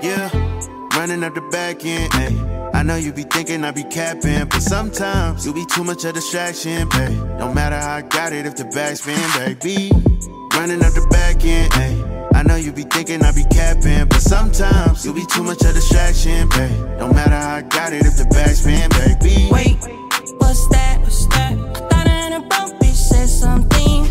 Yeah, running up the back end, ayy. I know you be thinking I be capping, but sometimes you be too much of distraction, babe. No matter how I got it, if the back's been, baby. Running up the back end, ayy. I know you be thinking I be capping, but sometimes you be too much of distraction, babe. No matter how I got it, if the back's been, baby. Wait, what's that? What's that? I thought I had a broke bitch said something.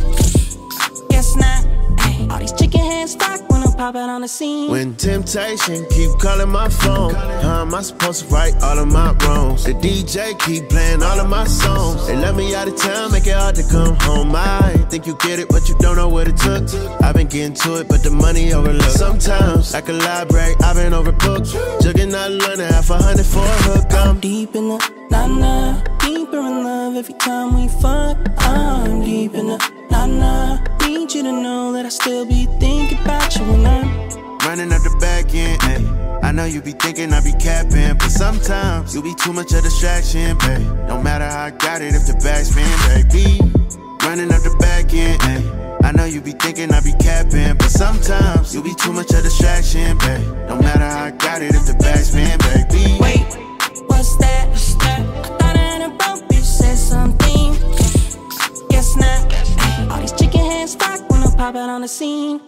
Guess not, ayy. All these chicken hands stock when I'm popping on the scene. When temptation keep calling my phone, how am I supposed to right all of my wrongs? The DJ keep playing all of my songs. They let me out of town, make it hard to come home. I think you get it, but you don't know what it took. I've been getting to it, but the money overlooked. Sometimes, like a library, I've been overbooked. Jugging out London, $500 for a hook. I'm deep in the na-na, deeper in love every time we fuck. I'm deep in the na-na, need you to know that I still be thinking about you when I'm running up the back end, ayy. I know you be thinking I be capping, but sometimes you be too much of distraction, babe. No matter how I got it, if the back's been, baby. Running up the back end, ayy. I know you be thinking I be capping, but sometimes you be too much of distraction, babe. No matter how I got it, if the back's been, baby. Wait, what's that? What's that? I thought I had a broke bitch said something. Guess not. Ay, all these chicken hands stock when I pop out on the scene.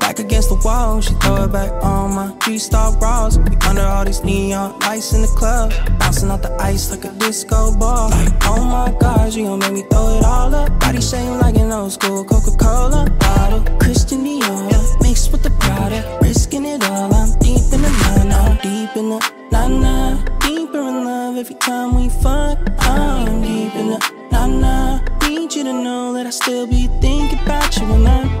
Back against the wall, she throw it back on my 3-star bras. We under all these neon lights in the club, bouncing off the ice like a disco ball. Like, oh my God, you gon' make me throw it all up. Body shame like an old school Coca-Cola bottle. Christian Dior mixed with the Prada, risking it all. I'm deep in the na-na, deep in the na-na, deeper in love every time we fuck. I'm deep in the na-na, need you to know that I still be thinking about you when I'm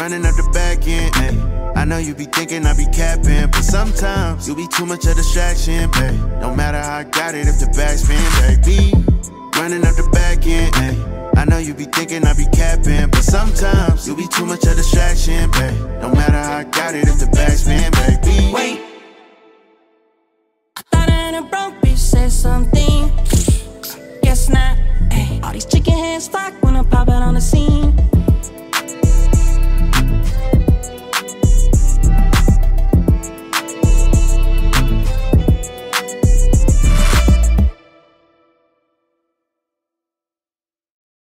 running up the back end, ayy. I know you be thinking I be capping, but sometimes you be too much of distraction, babe. No matter how I got it, if the back's been, baby. Running up the back end, ayy. I know you be thinking I be capping, but sometimes you be too much of distraction, babe. No matter how I got it, if the back's been, baby. Wait, I thought I had a broke bitch said something.